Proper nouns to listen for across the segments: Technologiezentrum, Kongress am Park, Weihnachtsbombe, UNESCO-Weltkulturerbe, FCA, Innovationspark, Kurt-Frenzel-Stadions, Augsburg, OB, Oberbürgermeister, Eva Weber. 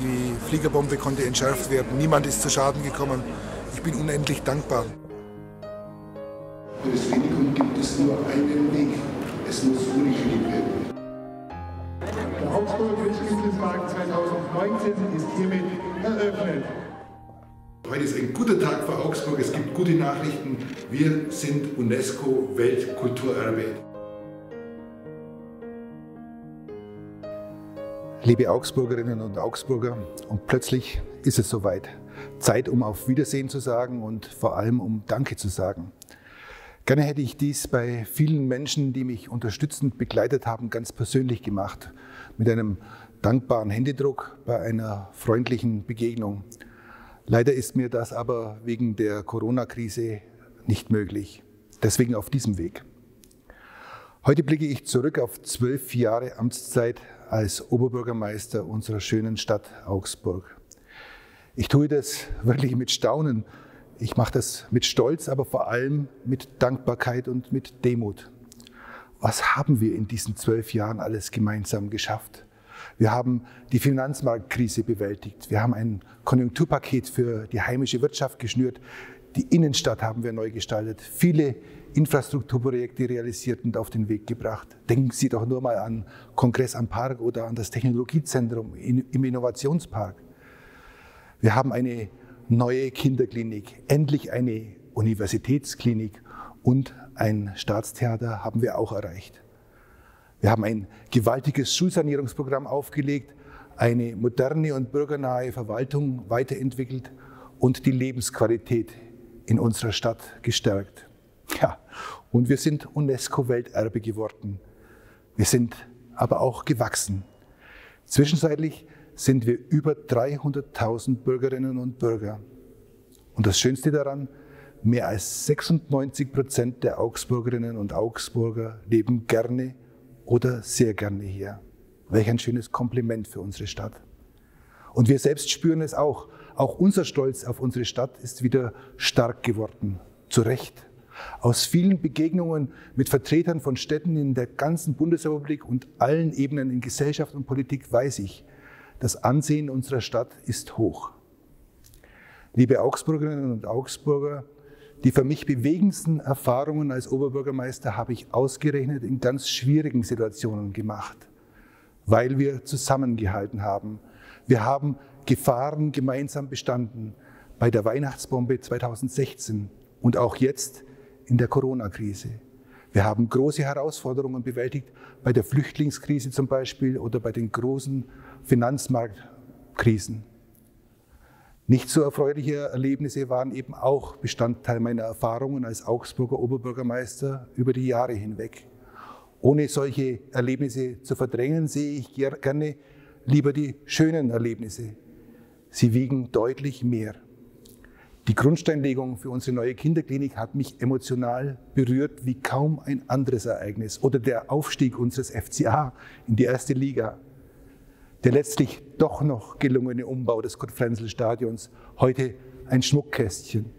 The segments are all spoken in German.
Die Fliegerbombe konnte entschärft werden. Niemand ist zu Schaden gekommen. Ich bin unendlich dankbar. Für das Klinikum gibt es nur einen Weg. Es muss ungeliebt werden. Der Augsburg-Weltkulturerbe 2019 ist hiermit eröffnet. Heute ist ein guter Tag für Augsburg. Es gibt gute Nachrichten. Wir sind UNESCO-Weltkulturerbe. Liebe Augsburgerinnen und Augsburger, und plötzlich ist es soweit. Zeit, um auf Wiedersehen zu sagen und vor allem um Danke zu sagen. Gerne hätte ich dies bei vielen Menschen, die mich unterstützend begleitet haben, ganz persönlich gemacht. Mit einem dankbaren Händedruck bei einer freundlichen Begegnung. Leider ist mir das aber wegen der Corona-Krise nicht möglich. Deswegen auf diesem Weg. Heute blicke ich zurück auf 12 Jahre Amtszeit als Oberbürgermeister unserer schönen Stadt Augsburg. Ich tue das wirklich mit Staunen. Ich mache das mit Stolz, aber vor allem mit Dankbarkeit und mit Demut. Was haben wir in diesen 12 Jahren alles gemeinsam geschafft? Wir haben die Finanzmarktkrise bewältigt. Wir haben ein Konjunkturpaket für die heimische Wirtschaft geschnürt. Die Innenstadt haben wir neu gestaltet. Viele Infrastrukturprojekte realisiert und auf den Weg gebracht. Denken Sie doch nur mal an Kongress am Park oder an das Technologiezentrum im Innovationspark. Wir haben eine neue Kinderklinik, endlich eine Universitätsklinik und ein Staatstheater haben wir auch erreicht. Wir haben ein gewaltiges Schulsanierungsprogramm aufgelegt, eine moderne und bürgernahe Verwaltung weiterentwickelt und die Lebensqualität in unserer Stadt gestärkt. Ja, und wir sind UNESCO-Welterbe geworden. Wir sind aber auch gewachsen. Zwischenzeitlich sind wir über 300.000 Bürgerinnen und Bürger. Und das Schönste daran, mehr als 96% der Augsburgerinnen und Augsburger leben gerne oder sehr gerne hier. Welch ein schönes Kompliment für unsere Stadt. Und wir selbst spüren es auch. Auch unser Stolz auf unsere Stadt ist wieder stark geworden. Zu Recht. Aus vielen Begegnungen mit Vertretern von Städten in der ganzen Bundesrepublik und allen Ebenen in Gesellschaft und Politik weiß ich, das Ansehen unserer Stadt ist hoch. Liebe Augsburgerinnen und Augsburger, die für mich bewegendsten Erfahrungen als Oberbürgermeister habe ich ausgerechnet in ganz schwierigen Situationen gemacht, weil wir zusammengehalten haben. Wir haben Gefahren gemeinsam bestanden, bei der Weihnachtsbombe 2016 und auch jetzt in der Corona-Krise. Wir haben große Herausforderungen bewältigt, bei der Flüchtlingskrise zum Beispiel oder bei den großen Finanzmarktkrisen. Nicht so erfreuliche Erlebnisse waren eben auch Bestandteil meiner Erfahrungen als Augsburger Oberbürgermeister über die Jahre hinweg. Ohne solche Erlebnisse zu verdrängen, sehe ich gerne lieber die schönen Erlebnisse. Sie wiegen deutlich mehr. Die Grundsteinlegung für unsere neue Kinderklinik hat mich emotional berührt wie kaum ein anderes Ereignis. Oder der Aufstieg unseres FCA in die erste Liga. Der letztlich doch noch gelungene Umbau des Kurt-Frenzel-Stadions, heute ein Schmuckkästchen.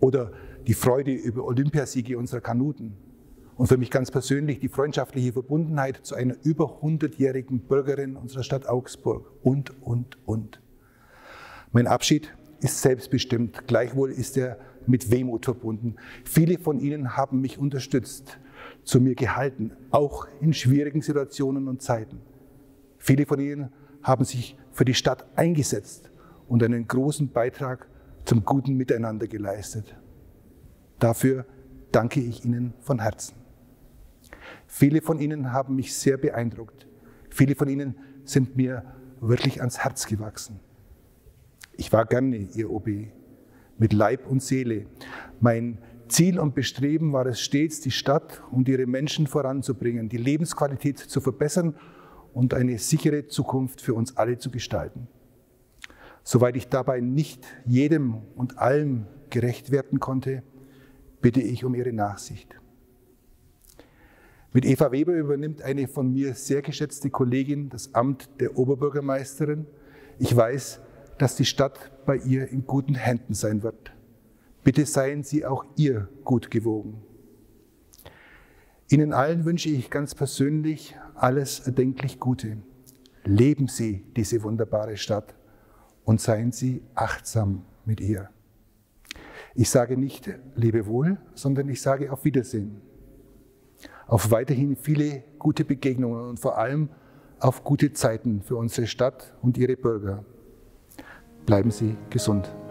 Oder die Freude über Olympiasiege unserer Kanuten. Und für mich ganz persönlich die freundschaftliche Verbundenheit zu einer über 100-jährigen Bürgerin unserer Stadt Augsburg. Und. Mein Abschied ist selbstbestimmt, gleichwohl ist er mit Wehmut verbunden. Viele von Ihnen haben mich unterstützt, zu mir gehalten, auch in schwierigen Situationen und Zeiten. Viele von Ihnen haben sich für die Stadt eingesetzt und einen großen Beitrag zum guten Miteinander geleistet. Dafür danke ich Ihnen von Herzen. Viele von Ihnen haben mich sehr beeindruckt. Viele von Ihnen sind mir wirklich ans Herz gewachsen. Ich war gerne Ihr OB, mit Leib und Seele. Mein Ziel und Bestreben war es stets, die Stadt und ihre Menschen voranzubringen, die Lebensqualität zu verbessern und eine sichere Zukunft für uns alle zu gestalten. Soweit ich dabei nicht jedem und allem gerecht werden konnte, bitte ich um Ihre Nachsicht. Mit Eva Weber übernimmt eine von mir sehr geschätzte Kollegin das Amt der Oberbürgermeisterin. Ich weiß, dass die Stadt bei ihr in guten Händen sein wird. Bitte seien Sie auch ihr gut gewogen. Ihnen allen wünsche ich ganz persönlich alles erdenklich Gute. Leben Sie diese wunderbare Stadt und seien Sie achtsam mit ihr. Ich sage nicht Lebewohl, sondern ich sage auf Wiedersehen. Auf weiterhin viele gute Begegnungen und vor allem auf gute Zeiten für unsere Stadt und ihre Bürger. Bleiben Sie gesund.